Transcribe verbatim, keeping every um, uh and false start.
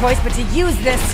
Choice but to use this.